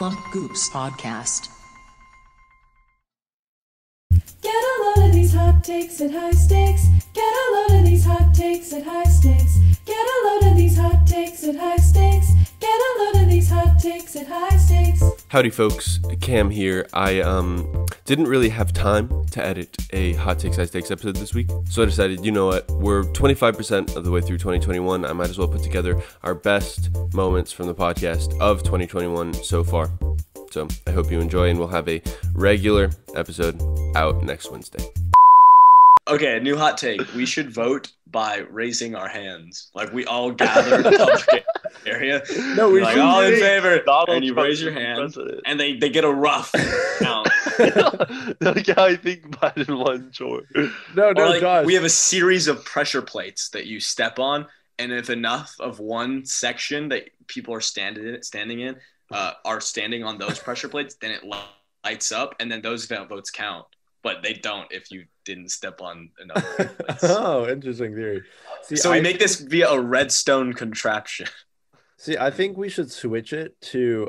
Plumpgoose podcast. Get a load of these hot takes at high stakes. Get a load of these hot takes at high stakes. Get a load of these hot takes at high stakes. Get a load of these hot takes at high stakes. Howdy folks, Cam here. I didn't really have time to edit a Hot Takes High Stakes episode this week, so I decided, you know what, we're 25% of the way through 2021. I might as well put together our best moments from the podcast of 2021 so far. So I hope you enjoy, and we'll have a regular episode out next Wednesday. Okay, a new hot take. We should vote by raising our hands. Like, we all gather in the public area. No, we like, all in favor. And you raise your hand, and they get a rough count. Like how I think Biden won, George. No, like, Josh. We have a series of pressure plates that you step on, and if enough of one section that people are standing on those pressure plates, then it lights up, and then those votes count. But they don't if you didn't step on another. Oh, interesting theory. We make this via a redstone contraption. See, I think we should switch it to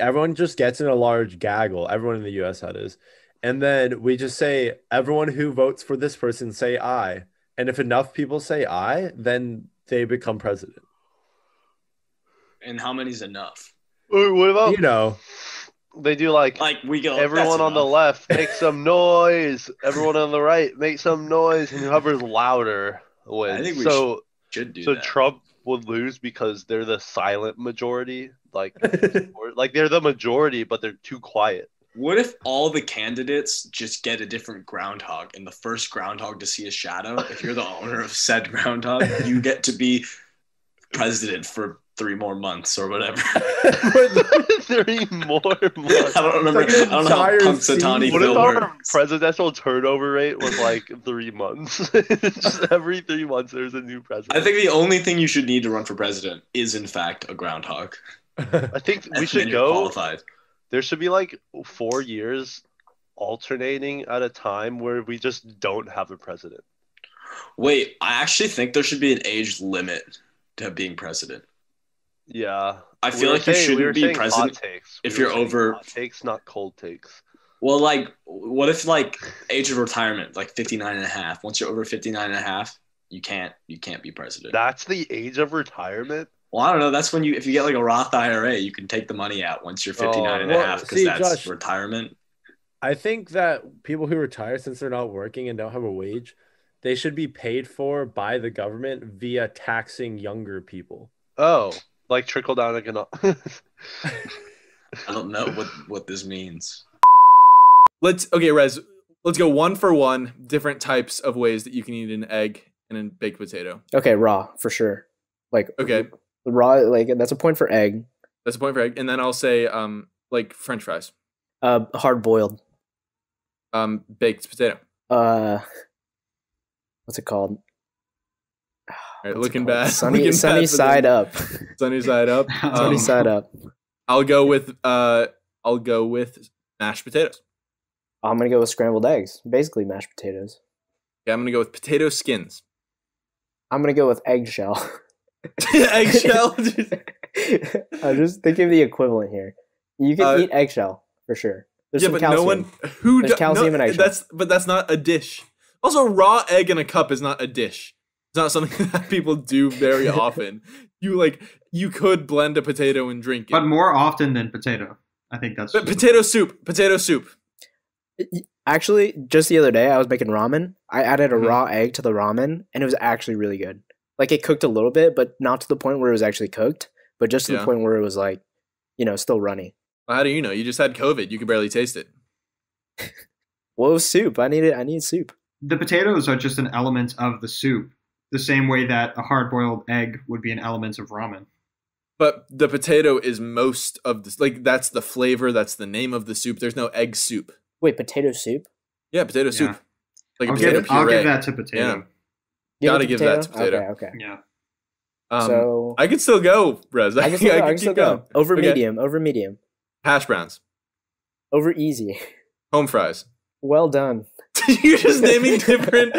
everyone just gets in a large gaggle. Everyone in the U.S. that is, and then we just say everyone who votes for this person say aye, and if enough people say aye, then they become president. And how many's enough? What about They do like we go. Everyone on the left, make some noise. Everyone on the right, make some noise. And whoever's louder wins. I think we should do that. So Trump would lose because they're the silent majority. Like they're the majority, but they're too quiet. What if all the candidates just get a different groundhog, and the first groundhog to see a shadow, if you're the owner of said groundhog, you get to be president for 3 more months or whatever. 3 more months. I don't remember. I don't know how Punk Satani What if our presidential turnover rate was like 3 months? Just every 3 months there's a new president. I think the only thing you should need to run for president is, in fact, a groundhog. I think we should go qualified. There should be like 4 years alternating at a time where we just don't have a president. Wait, I actually think there should be an age limit to being president. Yeah, I feel like you shouldn't be president if you're over hot takes, not cold takes. Well, like, what if like age of retirement, like 59.5? Once you're over 59.5, you can't be president. That's the age of retirement. Well, I don't know. That's when if you get like a Roth IRA, you can take the money out once you're 59.5 because that's Josh, retirement. I think that people who retire since they're not working and don't have a wage, they should be paid for by the government via taxing younger people. Oh. Like trickle down economics. I don't know what this means. Let's go one for one, different types of ways that you can eat an egg and a baked potato. Okay, raw for sure. Like okay, raw, like that's a point for egg. That's a point for egg, and then I'll say like French fries. Hard boiled. Baked potato. What's it called? All right, looking bad. Sunny side up. Sunny side up. Sunny side up. I'll go with mashed potatoes. I'm gonna go with scrambled eggs. Basically mashed potatoes. Yeah, I'm gonna go with potato skins. I'm gonna go with eggshell. Eggshell. I'm just thinking of the equivalent here. You can eat eggshell for sure. There's some calcium. There's calcium in eggshell. That's not a dish. Also, raw egg in a cup is not a dish. It's not something that people do very often. You could blend a potato and drink it, but more often than potato, I think that's. But potato soup. Actually, just the other day, I was making ramen. I added a raw egg to the ramen, and it was actually really good. Like it cooked a little bit, but not to the point where it was actually cooked, but just to the point where it was like, still runny. Well, how do you know? You just had COVID. You could barely taste it. Well, soup. I need soup. The potatoes are just an element of the soup. The same way that a hard-boiled egg would be an element of ramen. But the potato is most of this. Like, that's the flavor. That's the name of the soup. There's no egg soup. Wait, potato soup? Yeah, potato soup. Like a potato puree. I'll give that to potato. Yeah. Gotta give that to potato. Okay. Yeah. So, I could still go, Rez. I can still go. Over medium. Hash browns. Over easy. Home fries. Well done. You're just naming different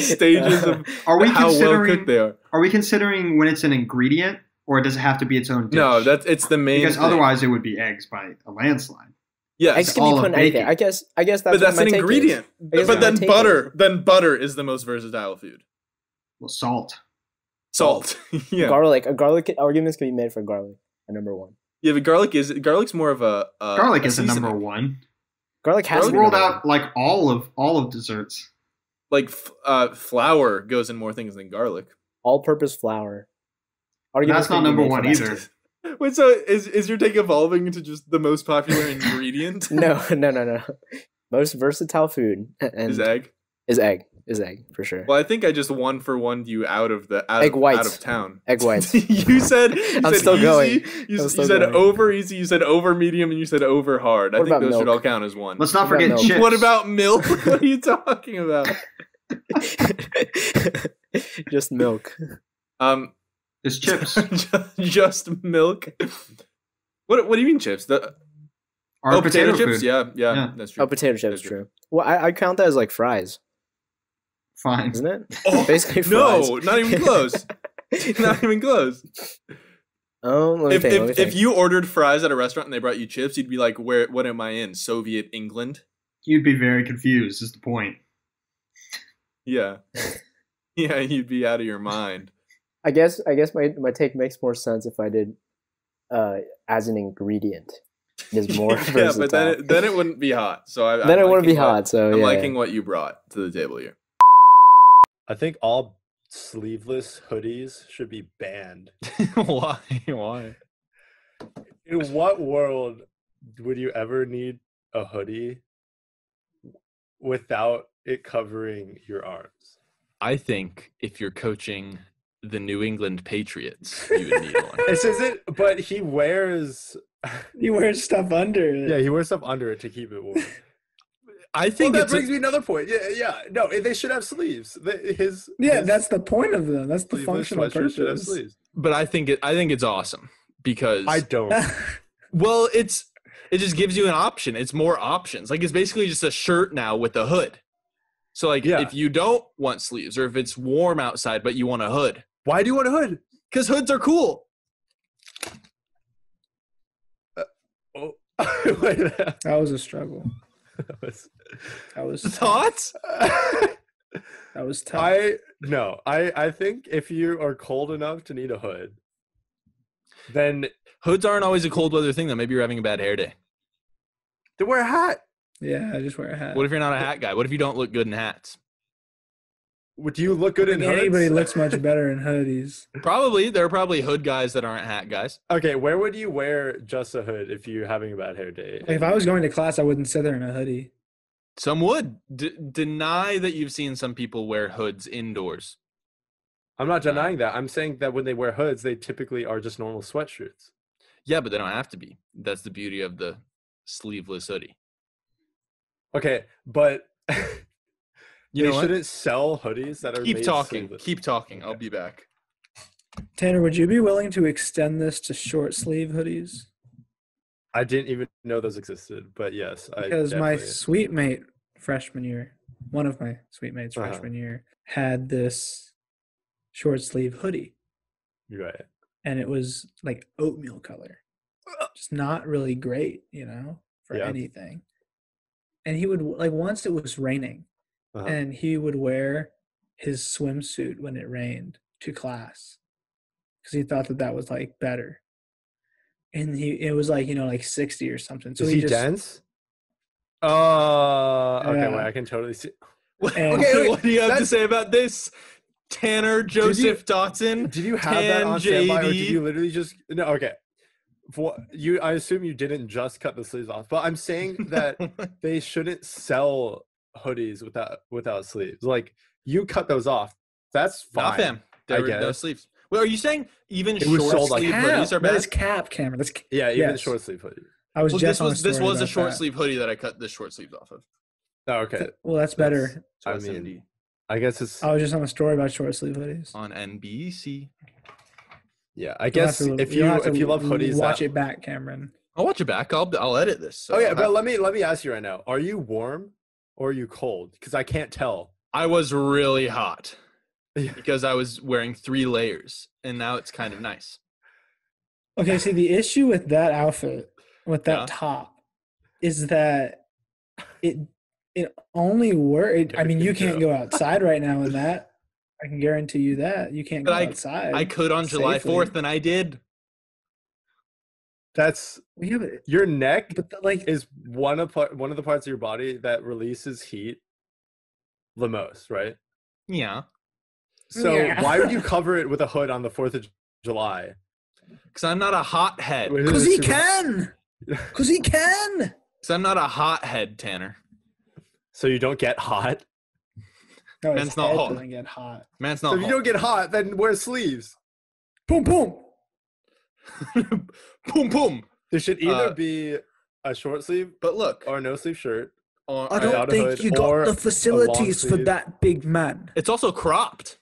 stages of how well cooked they are. Are we considering when it's an ingredient Or does it have to be its own dish? No, it's the main because thing. Otherwise it would be eggs by a landslide. Yeah, eggs can be put in anything. I guess that's. But that's an ingredient. But then butter. Then butter is the most versatile food. Well, salt. Yeah. Garlic. Arguments can be made for garlic. A number one. Yeah, but garlic's more of a. Garlic is a number one. Garlic has to be rolled out like all of desserts. Like flour goes in more things than garlic. All-purpose flour. That's not number one either. Wait, so is your take evolving into just the most popular ingredient? No. Most versatile food and is egg for sure. Well, I think I just one-for-one you out of town. Egg whites. You said easy. You said over easy. You said over medium, and you said over hard. I think those should all count as one. Let's not forget chips. What about milk? What are you talking about? Just milk. It's chips. Just milk. What do you mean chips? Potato chips? Yeah, that's true. Oh, potato chips, true. Well, I count that as like fries. Fine. Isn't it? Oh, basically fries. No, not even close. If you ordered fries at a restaurant and they brought you chips, you'd be like, "Where? What am I in? Soviet England?" You'd be very confused, is the point. Yeah. Yeah, you'd be out of your mind. I guess my take makes more sense if I did as an ingredient. It is more versatile. But then it wouldn't be hot. So it wouldn't be hot. So I'm liking what you brought to the table here. I think all sleeveless hoodies should be banned. Why? In what world would you ever need a hoodie without it covering your arms? I think if you're coaching the New England Patriots, you would need one. This isn't, but he wears stuff under it. Yeah, he wears stuff under it to keep it warm. I think that brings me another point. Yeah. No, they should have sleeves. That's the point of them. That's the functional purpose. But I think it's awesome because I don't. Well, it just gives you an option. It's more options. Like it's basically just a shirt now with a hood. So like if you don't want sleeves or if it's warm outside but you want a hood. Why do you want a hood? Because hoods are cool. That was a struggle. That was thoughts. That was tough. I think if you are cold enough to need a hood, then hoods aren't always a cold weather thing. Though maybe you're having a bad hair day. To wear a hat. Yeah, I just wear a hat. What if you're not a hat guy? What if you don't look good in hats? Would you look good in hoods? Anybody looks much better in hoodies. Probably. There are probably hood guys that aren't hat guys. Okay, where would you wear just a hood if you're having a bad hair day? If I was going to class, I wouldn't sit there in a hoodie. Some would. Deny that you've seen some people wear hoods indoors. I'm not denying that. I'm saying that when they wear hoods, they typically are just normal sweatshirts. Yeah, but they don't have to be. That's the beauty of the sleeveless hoodie. Okay, but shouldn't sell hoodies that are made sleeveless. Keep talking. I'll be back. Tanner, would you be willing to extend this to short sleeve hoodies? I didn't even know those existed, but yes. Because my sweet mate freshman year, one of my sweet mates freshman year, had this short sleeve hoodie. Right. And it was like oatmeal color. Just not really great, for anything. And he would, like, once it was raining, and he would wear his swimsuit when it rained to class because he thought that was, like, better. And it was, like, 60 or something. So Is he dense? Oh, okay, well, I can totally see. Okay, what do you have to say about this? Tanner Joseph Dotson? Did you have that on standby, or did you literally just – no, okay. I assume you didn't just cut the sleeves off, but I'm saying that they shouldn't sell hoodies without sleeves. Like you cut those off, that's fine. Not them. There were no sleeves. Well, are you saying even short sleeve hoodies are bad? That's cap, Cameron. Short sleeve hoodies. I was just this was a short sleeve hoodie that I cut the short sleeves off of. Oh, okay. Well, that's better. I guess it's. I was just on a story about short sleeve hoodies on NBC. Yeah, I guess if you love hoodies, watch it back, Cameron. I'll watch it back. I'll edit this. So. Oh yeah, but let me ask you right now: are you warm or are you cold? Because I can't tell. I was really hot because I was wearing 3 layers, and now it's kind of nice. Okay, see, the issue with that outfit, with that top, is that it only works. I mean, you can't go outside right now with that. I can guarantee you that. You can't go outside. I could on July 4th, and I did. That's your neck is one of the parts of your body that releases heat the most, right? Yeah. So why would you cover it with a hood on the 4th of July? Because I'm not a hothead. Because he can. Because he can. Because I'm not a hothead, Tanner. So you don't get hot? No, man's not hot. Doesn't get hot. Man's not so if hot. You don't get hot, then wear sleeves. Boom, boom. Boom, boom. There should either be a short sleeve or no sleeve shirt. Or I don't think you got the facilities for that, big man. It's also cropped.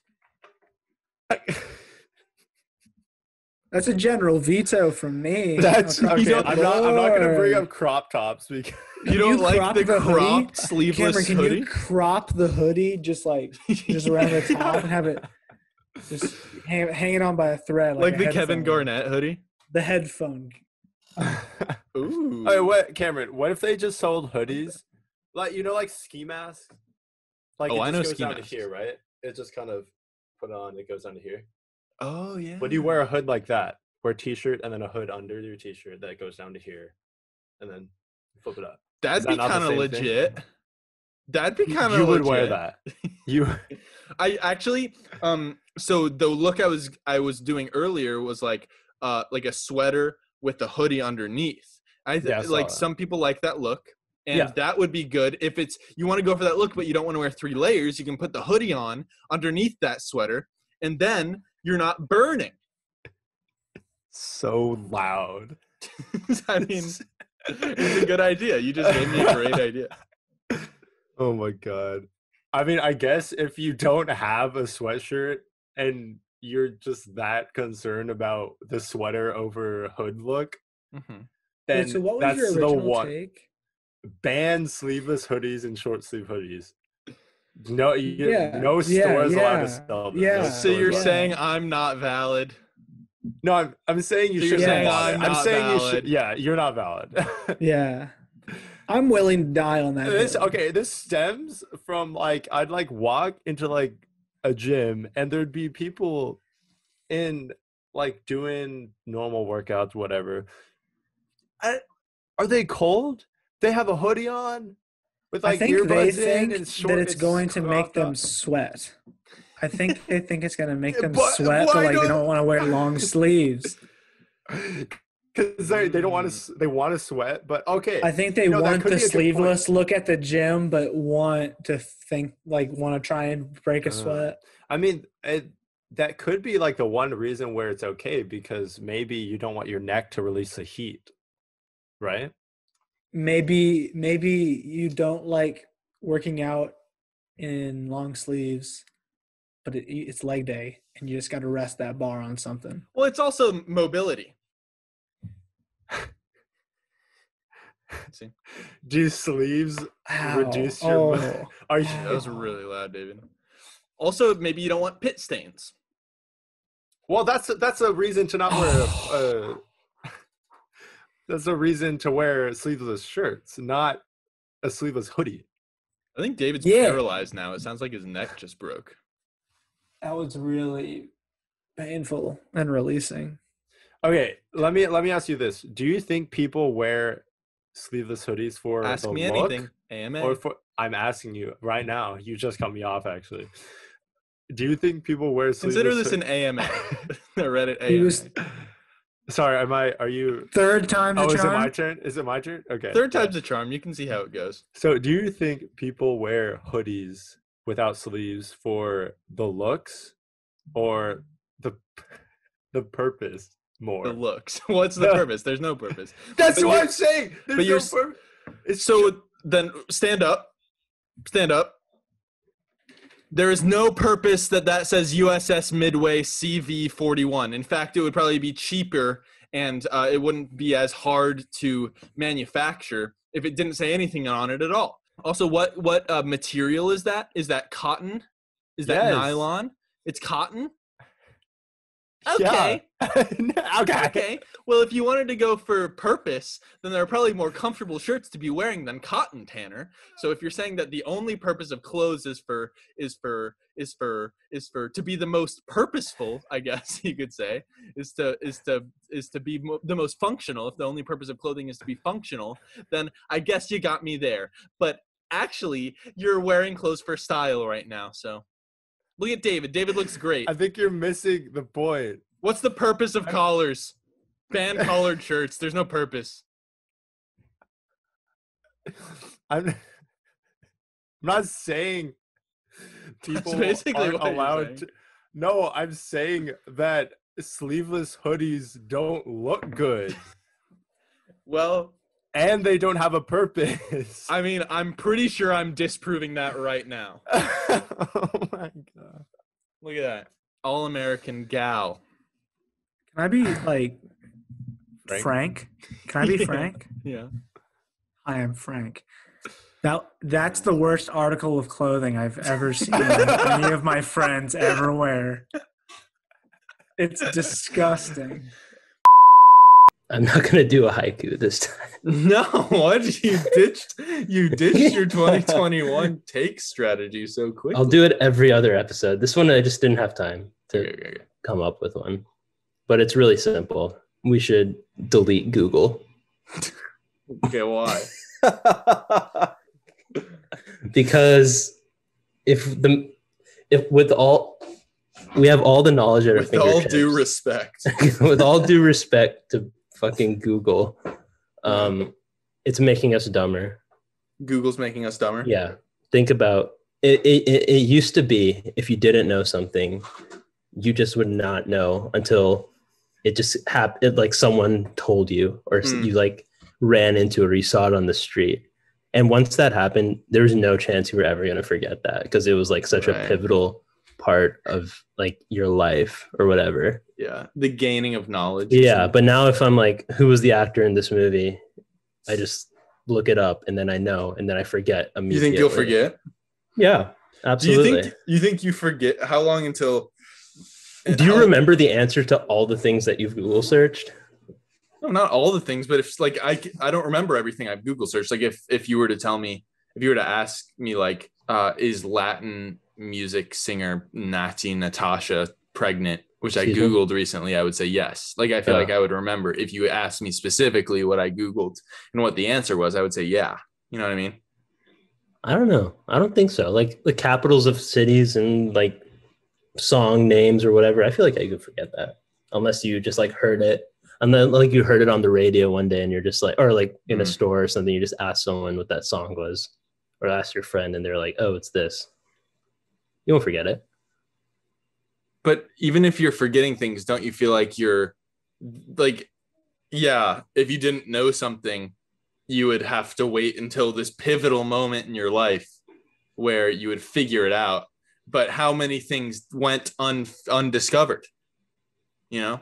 That's a general veto from me. That's okay. I'm not going to bring up crop tops because you don't like the cropped sleeveless hoodie. Cameron, can you crop the hoodie just around the top and have it just hang it on by a thread, like the Kevin Garnett hoodie? The headphone. Ooh. All right, Cameron? What if they just sold hoodies, like ski masks? Like I know ski masks. Here, right? It just kind of put on. It goes under here. Oh, yeah. Would you wear a hood like that? Wear a t-shirt and then a hood under your t-shirt that goes down to here and then flip it up. That'd be kind of legit. That'd be kind of legit. You would wear that. I actually, so the look I was doing earlier was like a sweater with the hoodie underneath. I like that. Some people like that look. And that would be good if you want to go for that look, but you don't want to wear three layers. You can put the hoodie on underneath that sweater and then you're not burning. So loud. I mean, it's a good idea. You just gave me a great idea. Oh my God. I mean, I guess if you don't have a sweatshirt and you're just that concerned about the sweater over hood look, then wait, so what was that's your original the one. Take? Ban sleeveless hoodies and short sleeve hoodies. No, no store is allowed to sell them. Yeah. No, so you're saying I'm not valid? No, I'm saying you should. I'm saying you should. Yeah, you're not valid. Yeah, I'm willing to die on that. This stems from I'd walk into a gym and there'd be people in doing normal workouts, whatever. Are they cold? They have a hoodie on. With I think they think that it's going to make them sweat. I think they think it's going to make them sweat, but they don't want to wear long sleeves. Because they don't want to. They want to sweat, but okay. I think they want the sleeveless look at the gym, but want to want to try and break a sweat. I mean, that could be the one reason where it's okay, because maybe you don't want your neck to release the heat, right? Maybe you don't like working out in long sleeves, but it's leg day, and you just got to rest that bar on something. Well, it's also mobility. See. Do sleeves reduce your Are you... That was really loud, David. Also, maybe you don't want pit stains. Well, that's a reason to not wear That's a reason to wear sleeveless shirts, not a sleeveless hoodie. I think David's paralyzed now. It sounds like his neck just broke. That was really painful and releasing. Okay, let me ask you this: do you think people wear sleeveless hoodies for the look? Ask me anything. AMA. I'm asking you right now. You just cut me off, actually. Do you think people wear sleeveless? Consider this an AMA. The Reddit AMA. Sorry, are you... Third time the charm? Oh, is it my turn? Okay. Third time's the charm. You can see how it goes. So do you think people wear hoodies without sleeves for the looks or the purpose more? The looks. What's the purpose? There's no purpose. That's what I'm saying! There's no purpose. So then stand up. Stand up. There is no purpose that says USS Midway CV41. In fact, it would probably be cheaper and it wouldn't be as hard to manufacture if it didn't say anything on it at all. Also, what material is that? Is that cotton? Is that nylon? It's cotton? Okay. Yeah. Okay. Well, if you wanted to go for purpose, then there are probably more comfortable shirts to be wearing than cotton, Tanner. So if you're saying that the only purpose of clothes is for to be the most purposeful, I guess you could say, is to be the most functional. If the only purpose of clothing is to be functional, then I guess you got me there. But actually, you're wearing clothes for style right now, so. Look at David. David looks great. I think you're missing the point. What's the purpose of collars? Ban collared shirts. There's no purpose. I'm not saying people aren't allowed to. No, I'm saying that sleeveless hoodies don't look good. Well. And they don't have a purpose. I mean, I'm pretty sure I'm disproving that right now. Oh my god. Look at that. All-American gal. Can I be like Frank? Can I be Frank? Yeah. I am Frank. That's the worst article of clothing I've ever seen any of my friends ever wear. It's disgusting. I'm not gonna do a haiku this time. No, what you ditched your 2021 take strategy so quickly. I'll do it every other episode. This one I just didn't have time to come up with one, but it's really simple. We should delete Google. Okay, why? Because if we have all the knowledge at our fingertips. With all due respect. With all due respect to fucking Google, it's making us dumber. Google's making us dumber? Yeah. Think about it. It used to be, if you didn't know something, you just would not know until it just happened, like someone told you, or you like ran into it, or you saw it on the street. And once that happened, there was no chance you were ever going to forget that, because it was like such a pivotal part of like your life or whatever. Yeah, the gaining of knowledge. Yeah, but now if I'm like, who was the actor in this movie, I just look it up, and then I know, and then I forget immediately. You think you'll forget? Yeah, absolutely. You think you forget? How long until? Do you remember the answer to all the things that you've Google searched? No, not all the things, but if like I don't remember everything I've Google searched. Like if you were to ask me like, is Latin music singer Nati Natasha pregnant, which I Googled recently, I would say yes. Like I feel like I would remember. If you asked me specifically what I Googled and what the answer was, I would say yeah. You know what I mean? I don't know. I don't think so. Like the capitals of cities and like song names or whatever, I feel like I could forget that. Unless you just like heard it. And then like you heard it on the radio one day and you're just like, or like in a store or something, you just ask someone what that song was, or ask your friend and they're like, oh, it's this. You won't forget it. But even if you're forgetting things, don't you feel like you're like, yeah, if you didn't know something, you would have to wait until this pivotal moment in your life where you would figure it out. But how many things went undiscovered? You know?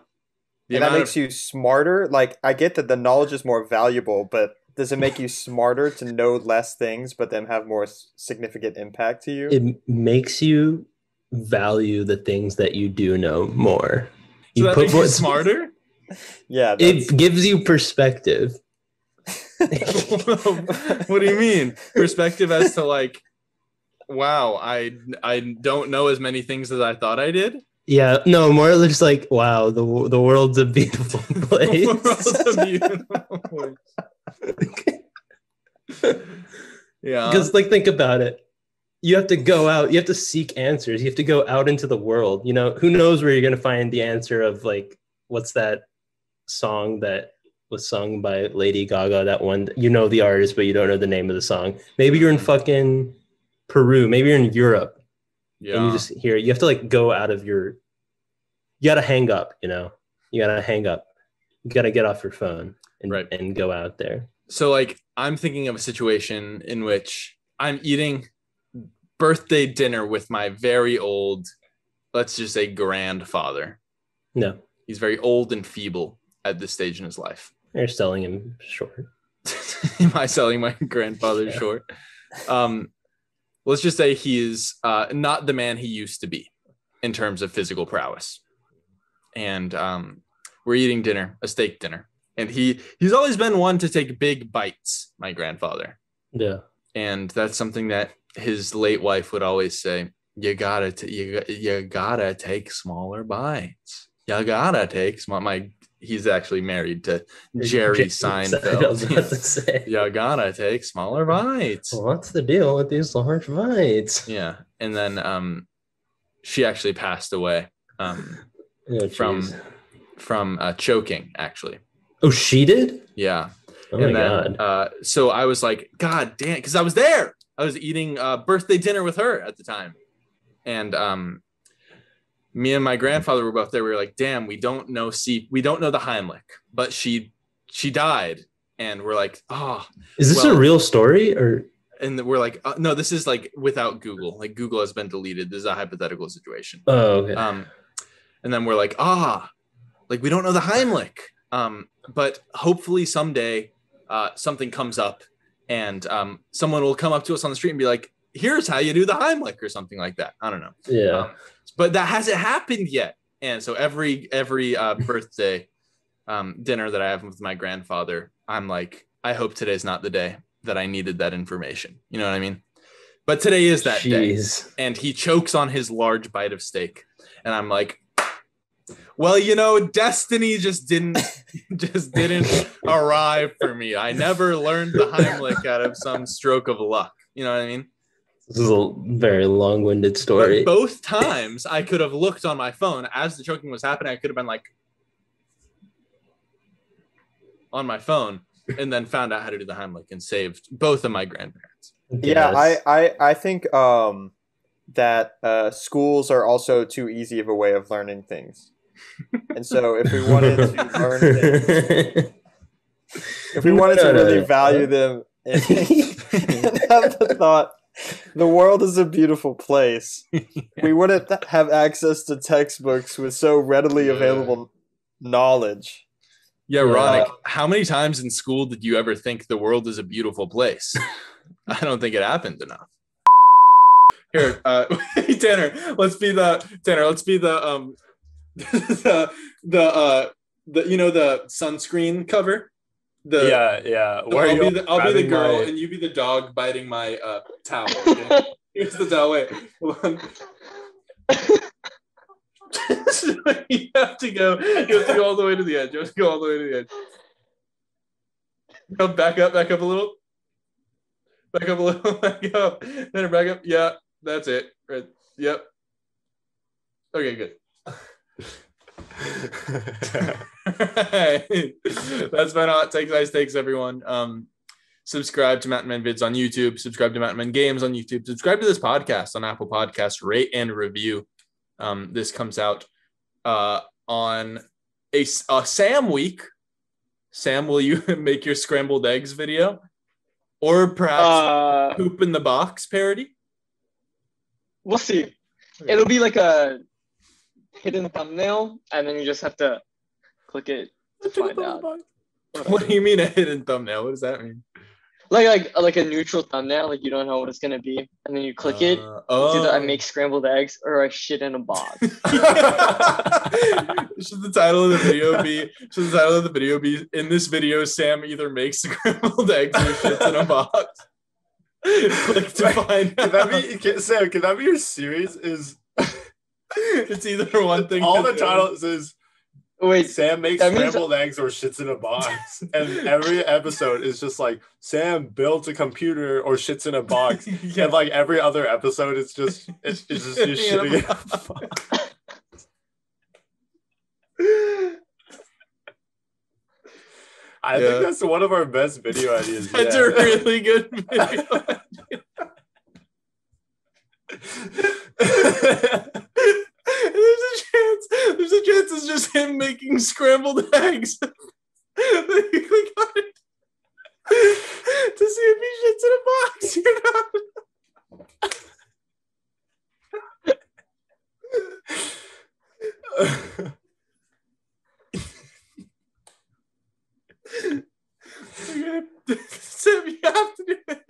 And that makes you smarter. Like, I get that the knowledge is more valuable, but does it make you smarter to know less things, but then have more significant impact to you? It makes you value the things that you do know more. So that makes you smarter? Yeah. It gives you perspective. What do you mean? Perspective as to like, wow, I don't know as many things as I thought I did? Yeah, no, more just like, wow, the world's a beautiful place. The world's a beautiful place. Yeah, because like think about it, you have to go out, you have to seek answers, you have to go out into the world. You know, who knows where you're going to find the answer of like, what's that song that was sung by Lady Gaga, that one, you know the artist but you don't know the name of the song? Maybe you're in fucking Peru, maybe you're in Europe. Yeah, and you just hear it. You have to like go out of your, you gotta hang up, you know, you gotta hang up, you gotta get off your phone and, right, and go out there. So like I'm thinking of a situation in which I'm eating birthday dinner with my very old, let's just say grandfather. No. He's very old and feeble at this stage in his life. You're selling him short. Am I selling my grandfather short? Let's just say he is not the man he used to be in terms of physical prowess. and we're eating dinner, a steak dinner. And he's always been one to take big bites, my grandfather. Yeah. And that's something that his late wife would always say, you gotta take smaller bites. You gotta take small. He's actually married to Jerry Seinfeld. I was about to say. You gotta take smaller bites. What's the deal with these large bites? Yeah. And then she actually passed away from choking, actually. Oh, she did? Yeah. Oh, and then, God. So I was like, God damn, because I was there. I was eating birthday dinner with her at the time. And me and my grandfather were both there. We were like, damn, we don't know the Heimlich, but she died. And we're like, oh. Is this a real story? Or? And we're like, no, this is like without Google. Like Google has been deleted. This is a hypothetical situation. Oh, okay. And then we're like, like we don't know the Heimlich. But hopefully someday something comes up and someone will come up to us on the street and be like, here's how you do the Heimlich or something like that. I don't know. Yeah. But that hasn't happened yet. And so every birthday dinner that I have with my grandfather, I'm like, I hope today's not the day that I needed that information. You know what I mean? But today is that day. And he chokes on his large bite of steak. And I'm like, well, you know, destiny just didn't arrive for me. I never learned the Heimlich out of some stroke of luck. You know what I mean? This is a very long-winded story. But both times I could have looked on my phone as the choking was happening. I could have been like on my phone and then found out how to do the Heimlich and saved both of my grandparents. Yeah, yes. I think that schools are also too easy of a way of learning things. And so if we wanted to learn things, if we wanted to really value them and have the thought, the world is a beautiful place, we wouldn't have access to textbooks with so readily available knowledge. Yeah, Ronak, how many times in school did you ever think the world is a beautiful place? I don't think it happened enough. Here, Tanner, let's be the the you know, the sunscreen cover. I'll be the girl and you be the dog biting my towel. Okay? Here's the towel. Wait, hold on. You have to go all the way to the edge. You have to go all the way to the edge. Go back up a little. Back up a little. Back up. Then back up. Yeah, that's it. Right. Yep. Okay, good. Right. That's my hot takes, ice takes, everyone. Subscribe to Mountain Men Vids on YouTube, subscribe to Mountain Men Games on YouTube, subscribe to this podcast on Apple Podcasts, rate and review. This comes out on a Sam week. Sam, will you make your scrambled eggs video? Or perhaps poop in the box parody? We'll see. Okay. It'll be like a hidden thumbnail, and then you just have to click it to find out. What do you mean a hidden thumbnail? What does that mean? Like a neutral thumbnail, like you don't know what it's gonna be, and then you click it. It's either I make scrambled eggs or I shit in a box. Should the title of the video be in this video, Sam either makes scrambled eggs or shits in a box? Click to find out. Sam, can that be your series? Is it's either one thing. All the title says, "Wait, Sam makes scrambled eggs or shits in a box," and every episode is just like Sam builds a computer or shits in a box, and like every other episode, it's just shitting in a box. I think that's one of our best video ideas. That's a really good video idea. There's a chance it's just him making scrambled eggs. Then you click on it to see if he shits in a box or not. Sam, you have to do it.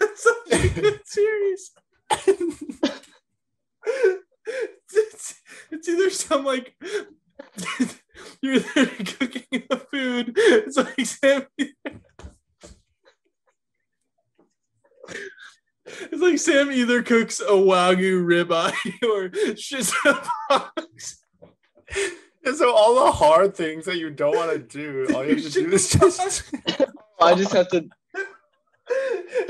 That's such a good series. it's either some like you're there cooking the food. It's like Sammy. It's like Sam either cooks a Wagyu ribeye or shiza box. And so all the hard things that you don't want to do, all you have to do is just... I just have to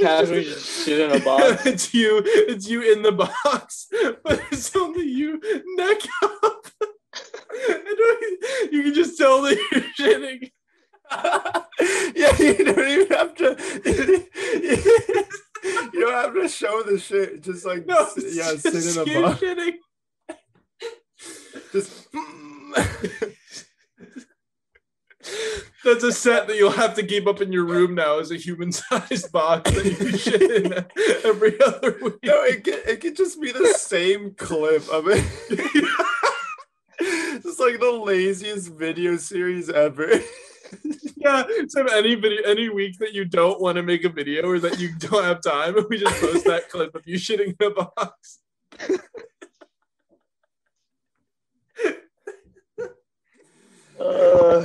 casually just shit in a box. It's you in the box, but it's only you neck up. You can just tell that you're shitting. Yeah, you don't even have to... You don't have to show the shit. Just like, no, yeah, sit in a box. Just. That's a set that you'll have to keep up in your room now. Is a human-sized box that you shit in every other week. No, it could just be the same clip of it. Just like the laziest video series ever. Yeah, so any week that you don't want to make a video or that you don't have time, we just post that clip of you shitting in a box. All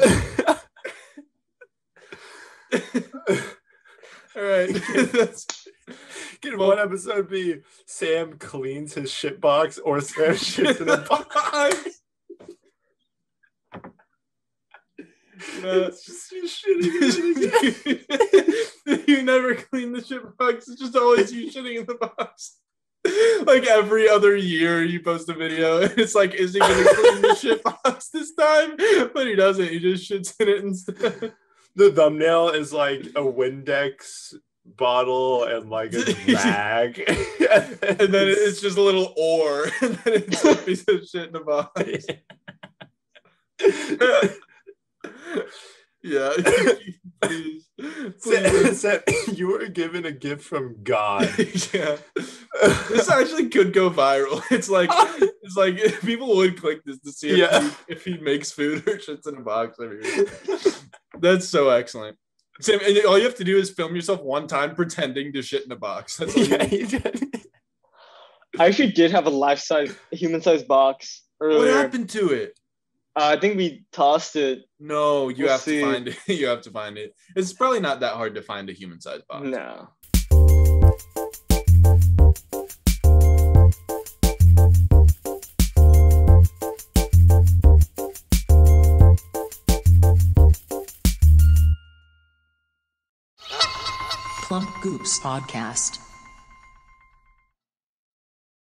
right. Can one episode be Sam cleans his shit box or Sam shits in a box? It's just you shitting. You never clean the shit box. It's just always you shitting in the box. Like every other year you post a video and it's like, is he going to clean the shit box this time? But he doesn't. He just shits in it instead. The thumbnail is like a Windex bottle and like a rag. And then it's just a little oar. And then it's a piece of shit in the box. Yeah. Yeah, please. You were given a gift from God. Yeah, this actually could go viral. It's like people would click this to see if he makes food or shits in a box every week. That's so excellent. Sam, and all you have to do is film yourself one time pretending to shit in a box. That's all you did. I actually did have a life-size, human-sized box earlier. What happened to it? I think we tossed it. No, we'll have to find it. You have to find it. It's probably not that hard to find a human-sized box. No. Plump Goose Podcast.